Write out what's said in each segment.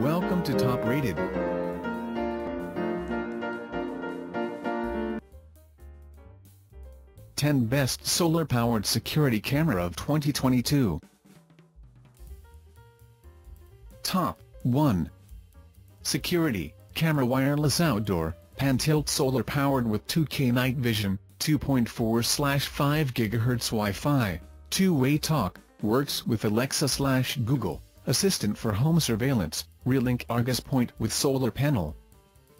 Welcome to Top Rated. Ten Best Solar-Powered Security Camera of 2022. Top 1. Security Camera Wireless Outdoor, Pan-Tilt Solar Powered with 2K Night Vision, 2.4/5 GHz Wi-Fi, two-way talk, works with Alexa/Google, Assistant for Home Surveillance, Reolink Argus Point with Solar Panel.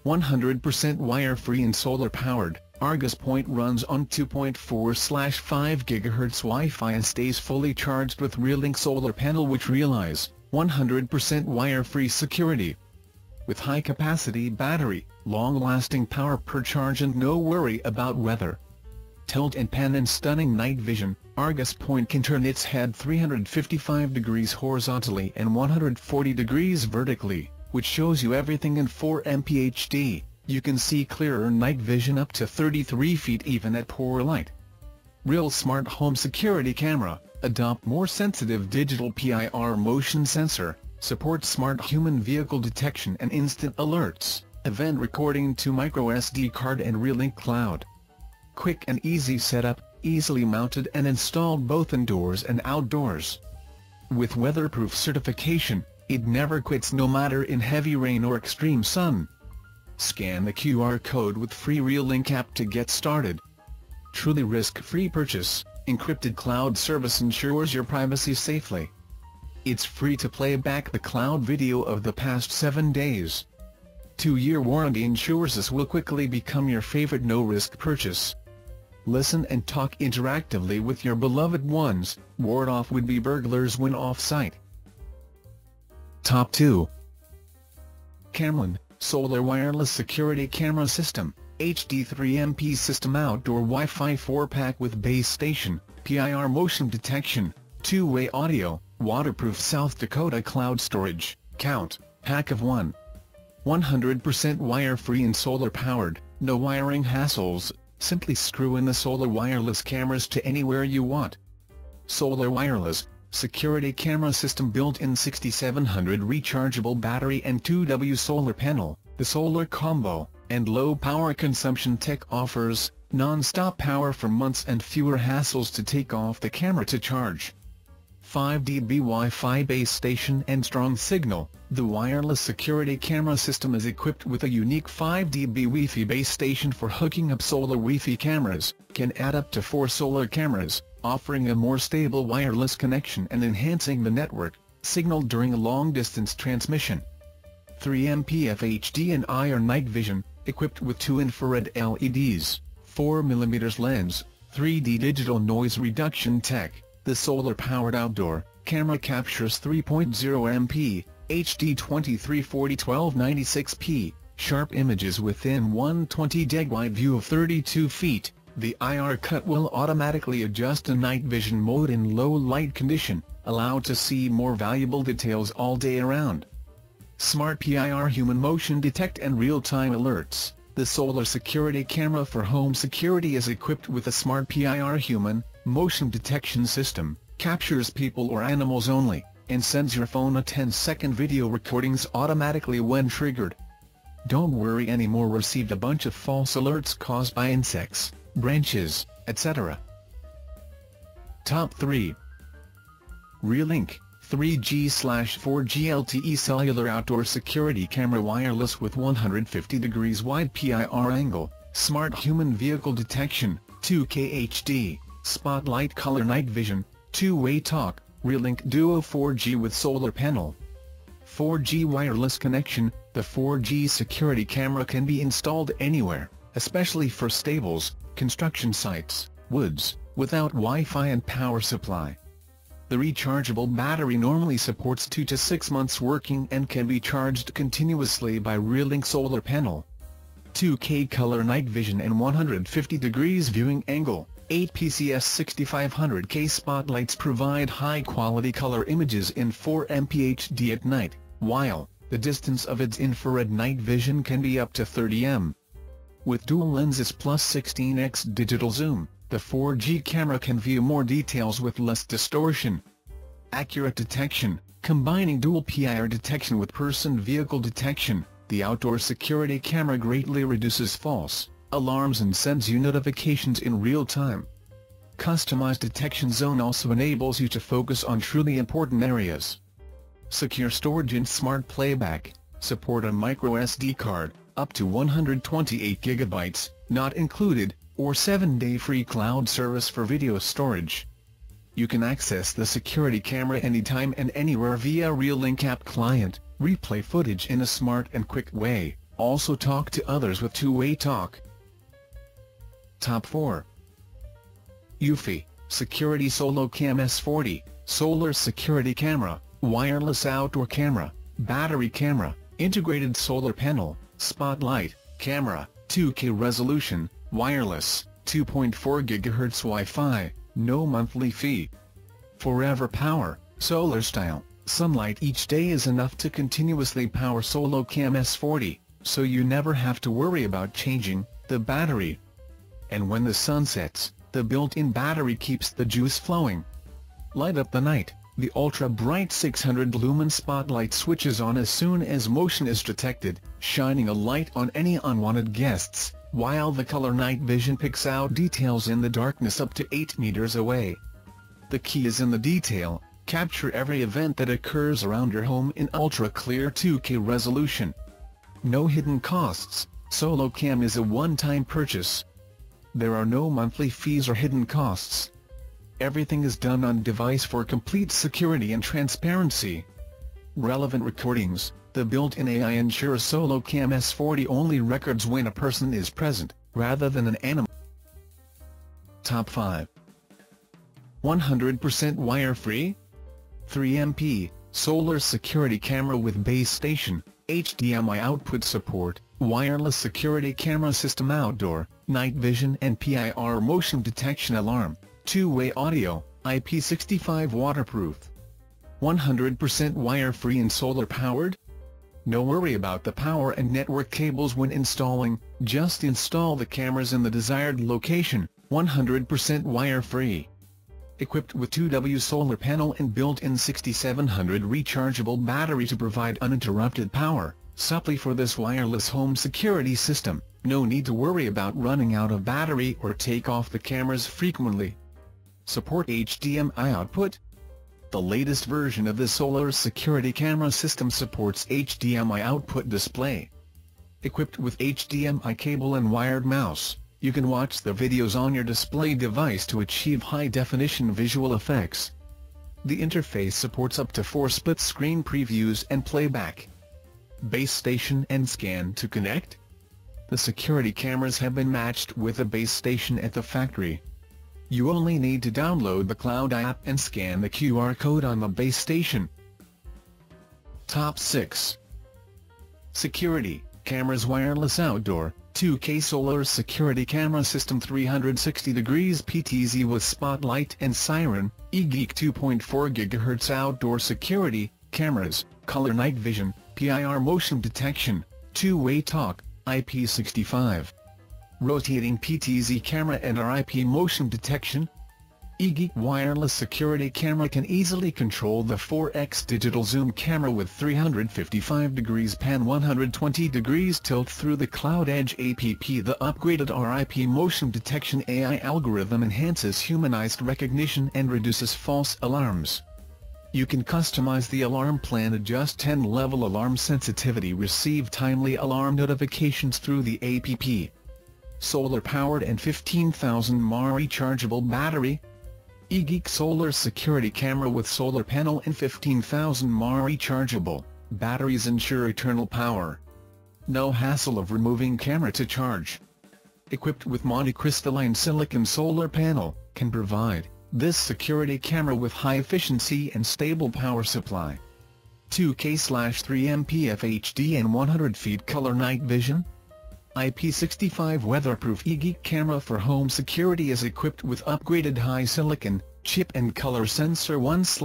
100% wire-free and solar-powered, Argus Point runs on 2.4/5 GHz Wi-Fi and stays fully charged with Reolink Solar Panel, which relies 100% wire-free security. With high-capacity battery, long-lasting power per charge and no worry about weather. Tilt and pan and stunning night vision, Argus Point can turn its head 355 degrees horizontally and 140 degrees vertically, which shows you everything in 4MP HD. You can see clearer night vision up to 33 feet even at poor light. Real Smart Home Security Camera, adopt more sensitive digital PIR motion sensor, support smart human vehicle detection and instant alerts, event recording to microSD card and Reolink Cloud. Quick and easy setup, easily mounted and installed both indoors and outdoors. With weatherproof certification, it never quits no matter in heavy rain or extreme sun. Scan the QR code with free Reolink app to get started. Truly risk-free purchase, encrypted cloud service ensures your privacy safely. It's free to play back the cloud video of the past 7 days. 2-year warranty ensures this will quickly become your favorite no-risk purchase. Listen and talk interactively with your beloved ones, ward off would-be burglars when off-site. Top 2. Camland Solar Wireless Security Camera System, HD 3MP System Outdoor Wi-Fi 4-Pack with Base Station, PIR Motion Detection, 2-Way Audio, Waterproof South Dakota Cloud Storage, Count, Pack of 1. 100% wire-free and solar-powered, no wiring hassles, simply screw in the solar wireless cameras to anywhere you want. Solar Wireless Security Camera System built-in 6700 rechargeable battery and 2W solar panel, the solar combo, and low power consumption tech offers non-stop power for months and fewer hassles to take off the camera to charge. 5dB Wi-Fi base station and strong signal, the wireless security camera system is equipped with a unique 5dB Wi-Fi base station for hooking up solar Wi-Fi cameras, can add up to 4 solar cameras, offering a more stable wireless connection and enhancing the network signal during long-distance transmission. 3MP FHD and IR night vision, equipped with 2 infrared LEDs, 4mm lens, 3D digital noise reduction tech, the solar-powered outdoor camera captures 3.0MP, HD 2340x1296p, sharp images within 120 deg wide view of 32 feet. The IR cut will automatically adjust to night vision mode in low light condition, allowed to see more valuable details all day around. Smart PIR human motion detect and real-time alerts, the solar security camera for home security is equipped with a smart PIR human motion detection system, captures people or animals only, and sends your phone a 10-second video recordings automatically when triggered. Don't worry anymore, received a bunch of false alerts caused by insects, branches, etc. Top 3. Reolink 3G/4G LTE Cellular Outdoor Security Camera Wireless with 150 degrees wide PIR angle, Smart Human Vehicle Detection, 2K HD, Spotlight Color Night Vision, 2-Way Talk, Reolink Duo 4G with Solar Panel. 4G wireless connection, the 4G security camera can be installed anywhere, especially for stables, construction sites, woods, without Wi-Fi and power supply. The rechargeable battery normally supports 2 to 6 months working and can be charged continuously by Reolink Solar Panel. 2K color night vision and 150 degrees viewing angle, 8 PCS 6500K spotlights provide high-quality color images in 4MP HD at night, while the distance of its infrared night vision can be up to 30 m. With dual lenses plus 16x digital zoom, the 4G camera can view more details with less distortion. Accurate detection, Combining dual PIR detection with person-vehicle detection, the outdoor security camera greatly reduces false alarms and sends you notifications in real time. Customized detection zone also enables you to focus on truly important areas. Secure storage and smart playback, support a microSD card, up to 128 GB, not included, or 7-day free cloud service for video storage. You can access the security camera anytime and anywhere via Reolink app client, replay footage in a smart and quick way, also talk to others with two-way talk. Top 4. Eufy Security SoloCam S40, Solar Security Camera, Wireless Outdoor Camera, Battery Camera, Integrated Solar Panel, Spotlight, Camera, 2K Resolution, Wireless, 2.4 GHz Wi-Fi, no monthly fee. Forever Power, Solar Style, sunlight each day is enough to continuously power SoloCam S40, so you never have to worry about changing the battery. And when the sun sets, the built-in battery keeps the juice flowing. Light up the night, the ultra-bright 600-lumen spotlight switches on as soon as motion is detected, shining a light on any unwanted guests, while the color night vision picks out details in the darkness up to 8 meters away. The key is in the detail. Capture every event that occurs around your home in ultra-clear 2K resolution. No hidden costs. SoloCam is a one-time purchase. There are no monthly fees or hidden costs. Everything is done on device for complete security and transparency. Relevant recordings. The built-in AI ensures SoloCam S40 only records when a person is present, rather than an animal. Top 5. 100% wire-free 3MP, Solar Security Camera with Base Station, HDMI output support, Wireless Security Camera System Outdoor, Night Vision and PIR Motion Detection Alarm, Two-Way Audio, IP65 Waterproof. 100% wire-free and solar-powered? No worry about the power and network cables when installing, just install the cameras in the desired location, 100% wire-free. Equipped with 2W solar panel and built-in 6700 rechargeable battery to provide uninterrupted power, supply for this wireless home security system, no need to worry about running out of battery or take off the cameras frequently. Support HDMI output? The latest version of the Solar Security Camera system supports HDMI output display. Equipped with HDMI cable and wired mouse, you can watch the videos on your display device to achieve high-definition visual effects. The interface supports up to 4 split-screen previews and playback. Base station and scan to connect? The security cameras have been matched with a base station at the factory. You only need to download the cloud app and scan the QR code on the base station. Top 6. Security Cameras Wireless Outdoor 2K Solar Security Camera System 360 degrees PTZ with Spotlight and Siren, ieGeek 2.4 GHz Outdoor Security, Cameras, Color Night Vision, PIR Motion Detection, Two-Way Talk, IP65. Rotating PTZ camera and RIP motion detection? ieGeek wireless security camera can easily control the 4x digital zoom camera with 355 degrees pan 120 degrees tilt through the Cloud Edge app. The upgraded RIP motion detection AI algorithm enhances humanized recognition and reduces false alarms. You can customize the alarm plan, adjust 10-level alarm sensitivity, receive timely alarm notifications through the app. Solar-powered and 15,000 mAh rechargeable battery? ieGeek Solar Security Camera with solar panel and 15,000 mAh rechargeable batteries ensure eternal power. No hassle of removing camera to charge. Equipped with monocrystalline silicon solar panel, can provide this security camera with high efficiency and stable power supply. 2K/3MP FHD and 100 feet color night vision? IP65 weatherproof ieGeek camera for home security is equipped with upgraded high silicon chip and color sensor 1/3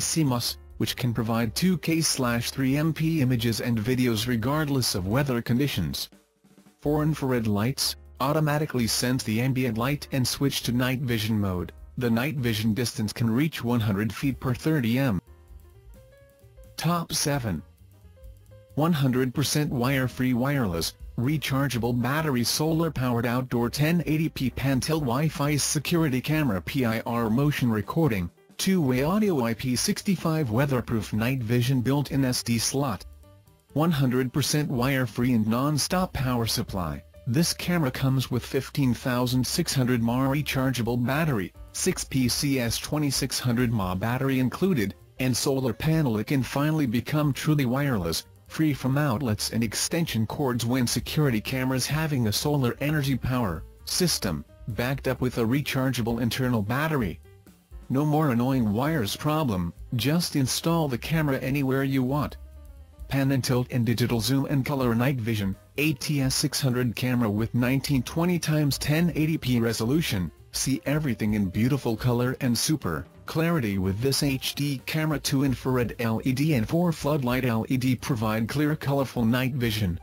CMOS, which can provide 2K/3MP images and videos regardless of weather conditions. 4 infrared lights automatically sense the ambient light and switch to night vision mode. The night vision distance can reach 100 feet per 30 m. Top 7. 100% wire-free wireless, rechargeable battery solar-powered outdoor 1080p Pantel Wi-Fi security camera PIR motion recording, two-way audio IP65 weatherproof night vision built-in SD slot. 100% wire-free and non-stop power supply. This camera comes with 15,600 mAh rechargeable battery, 6 PCS 2600 mAh battery included, and solar panel. It can finally become truly wireless, free from outlets and extension cords when security cameras having a solar energy power system, backed up with a rechargeable internal battery. No more annoying wires problem, just install the camera anywhere you want. Pan and tilt and digital zoom and color night vision, ATS600 camera with 1920x1080p resolution, see everything in beautiful color and super clarity with this HD camera. 2 infrared LED and 4 floodlight LED provide clear colorful night vision.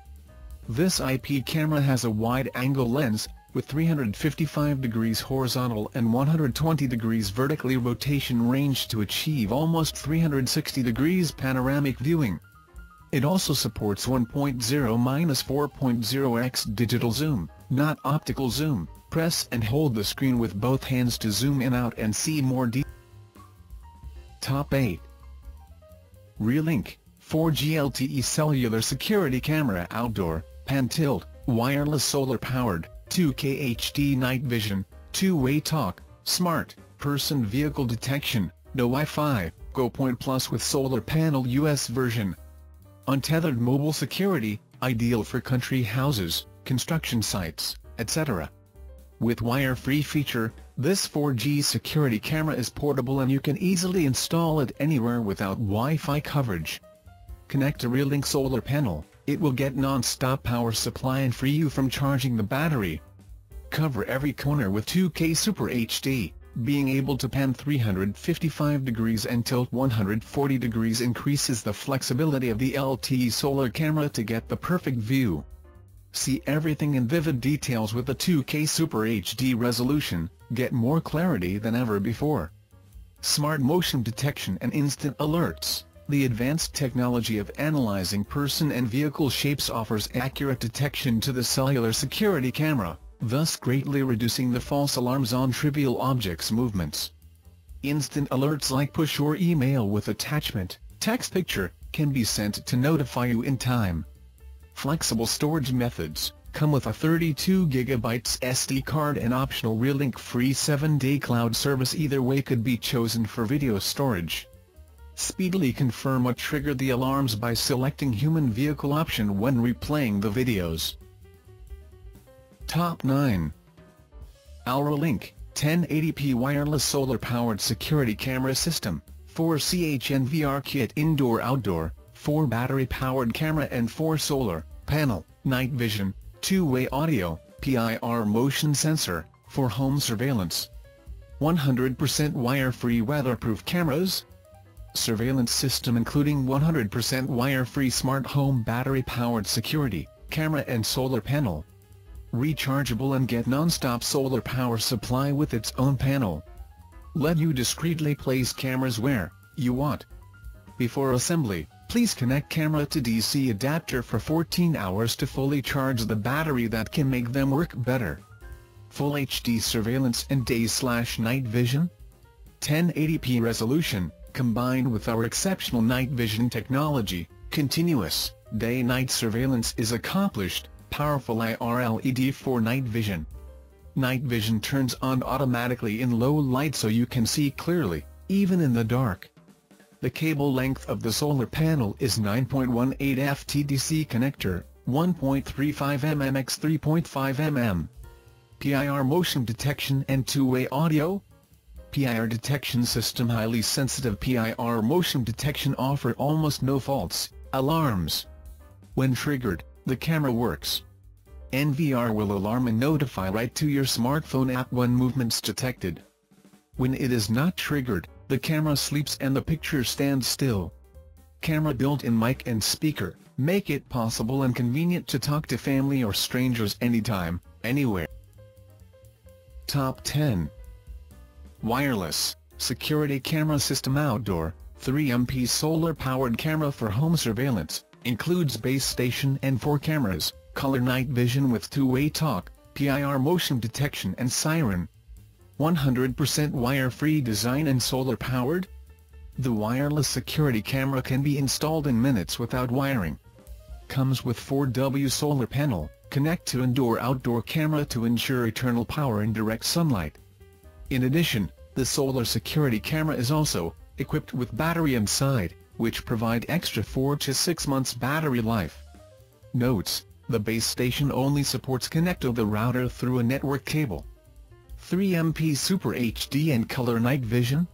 This IP camera has a wide-angle lens, with 355 degrees horizontal and 120 degrees vertically rotation range to achieve almost 360 degrees panoramic viewing. It also supports 1.0-4.0x digital zoom, not optical zoom. Press and hold the screen with both hands to zoom in out and see more detail. Top 8. Reolink 4G LTE cellular security camera outdoor, pan tilt, wireless solar powered. 2K HD night vision, two-way talk, smart, person vehicle detection, no Wi-Fi, GoPoint Plus with solar panel US version. Untethered mobile security, ideal for country houses, construction sites, etc. With wire-free feature, this 4G security camera is portable and you can easily install it anywhere without Wi-Fi coverage. Connect to Reolink solar panel. It will get non-stop power supply and free you from charging the battery. Cover every corner with 2K Super HD, being able to pan 355 degrees and tilt 140 degrees increases the flexibility of the LTE solar camera to get the perfect view. See everything in vivid details with the 2K Super HD resolution, get more clarity than ever before. Smart motion detection and instant alerts. The advanced technology of analyzing person and vehicle shapes offers accurate detection to the cellular security camera, thus greatly reducing the false alarms on trivial objects' movements. Instant alerts like push or email with attachment, text picture, can be sent to notify you in time. Flexible storage methods, come with a 32GB SD card and optional Reolink free 7-day cloud service. Either way could be chosen for video storage. Speedily confirm or trigger the alarms by selecting human vehicle option when replaying the videos. Top 9. Alrolink 1080p wireless solar powered security camera system, 4CHNVR kit indoor outdoor, 4 battery powered camera and 4 solar panel, night vision, two-way audio, PIR motion sensor for home surveillance. 100% wire-free weatherproof cameras. Surveillance system including 100% wire-free smart home battery-powered security, camera and solar panel. Rechargeable and get non-stop solar power supply with its own panel. Let you discreetly place cameras where you want. Before assembly, please connect camera to DC adapter for 14 hours to fully charge the battery. That can make them work better. Full HD surveillance and day/night vision. 1080p resolution, combined with our exceptional night vision technology, continuous day-night surveillance is accomplished. Powerful IR LED for night vision. Night vision turns on automatically in low light so you can see clearly, even in the dark. The cable length of the solar panel is 9.18 FTDC connector, 1.35 mm x 3.5 mm. PIR motion detection and two-way audio. PIR detection system, highly sensitive PIR motion detection offer almost no faults, alarms. When triggered, the camera works. NVR will alarm and notify right to your smartphone app when movements detected. When it is not triggered, the camera sleeps and the picture stands still. Camera built-in mic and speaker, make it possible and convenient to talk to family or strangers anytime, anywhere. Top 10. Wireless security camera system outdoor, 3MP solar-powered camera for home surveillance, includes base station and 4 cameras, color night vision with two-way talk, PIR motion detection and siren. 100% wire-free design and solar-powered. The wireless security camera can be installed in minutes without wiring. Comes with 4W solar panel, connect to indoor-outdoor camera to ensure eternal power and direct sunlight. In addition, the solar security camera is also equipped with battery inside, which provide extra 4 to 6 months battery life. Notes: the base station only supports connect of the router through a network cable. 3MP Super HD and color night vision.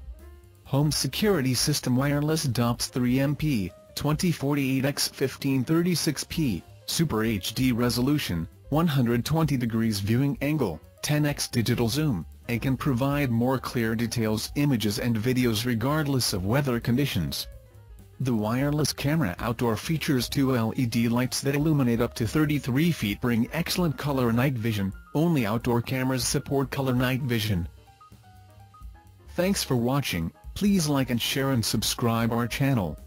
Home security system wireless DOPS 3MP 2048x1536p Super HD resolution, 120 degrees viewing angle, 10x digital zoom, and can provide more clear details, images and videos regardless of weather conditions. The wireless camera outdoor features 2 LED lights that illuminate up to 33 feet, bring excellent color night vision. Only outdoor cameras support color night vision. Thanks for watching. Please like and share and subscribe our channel.